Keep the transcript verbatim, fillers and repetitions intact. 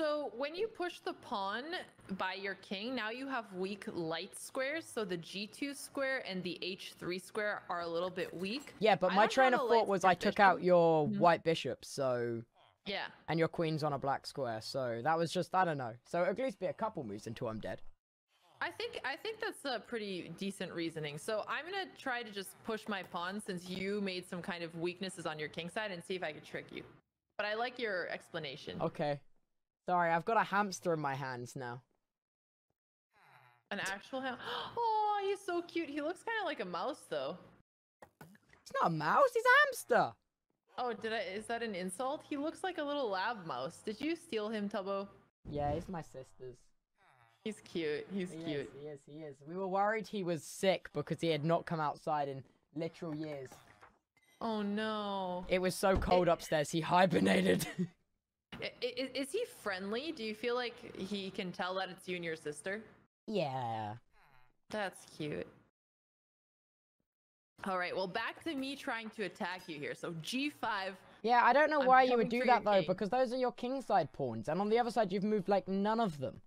So when you push the pawn by your king, now you have weak light squares. So the G two square and the H three square are a little bit weak. Yeah, but my train of thought was I took out your white bishop, so... Yeah. And your queen's on a black square, so that was just, I don't know. So it'll at least be a couple moves until I'm dead. I think I think that's a pretty decent reasoning. So I'm going to try to just push my pawn since you made some kind of weaknesses on your king side and see if I could trick you. But I like your explanation. Okay. Sorry, I've got a hamster in my hands now. An actual hamster? Oh, he's so cute. He looks kind of like a mouse, though. He's not a mouse, he's a hamster. Oh, did I? Is that an insult? He looks like a little lab mouse. Did you steal him, Tubbo? Yeah, he's my sister's. He's cute. He's he cute. Is, he is, he is. We were worried he was sick because he had not come outside in literal years. Oh, no. It was so cold it... upstairs, he hibernated. Is, is he friendly? Do you feel like he can tell that it's you and your sister? Yeah. That's cute. All right, well, back to me trying to attack you here. So G five. Yeah, I don't know why you would do that, though, because those are your king side pawns. And on the other side, you've moved, like, none of them.